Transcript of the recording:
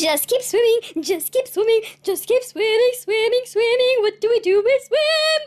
Just keep swimming, just keep swimming, just keep swimming, swimming, swimming. What do we do? We swim.